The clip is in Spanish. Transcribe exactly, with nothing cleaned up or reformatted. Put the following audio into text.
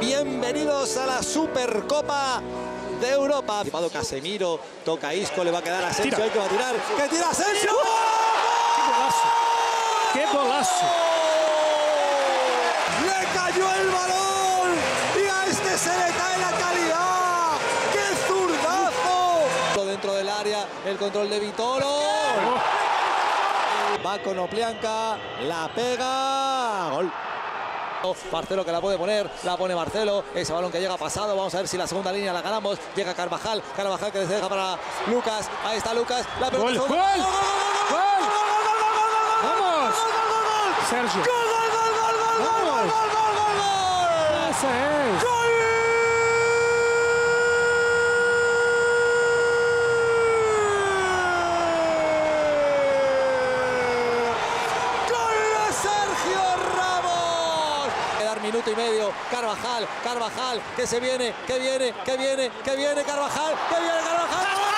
Bienvenidos a la Supercopa de Europa. Casemiro, toca Isco, le va a quedar a Asensio, hay que va a tirar. ¡Que tira Asensio! ¡Oh! ¡Qué golazo! ¡Qué golazo! ¡Le cayó el balón! ¡Y a este se le cae la calidad! ¡Qué zurdazo! Dentro del área, el control de Vitolo. ¡Oh! Va con Oplianca, la pega. ¡Gol! Marcelo que la puede poner, la pone Marcelo, ese balón que llega pasado, vamos a ver si la segunda línea la ganamos, llega Carvajal, Carvajal que se deja para Lucas, ahí está Lucas, la pelota gol, gol, gol, gol, gol, vamos, Sergio, gol, gol, gol, gol, gol, gol, gol, gol, ese es, gol, gol de Sergio. Minuto y medio, Carvajal, Carvajal, que se viene, que viene, que viene, que viene, Carvajal, que viene, Carvajal.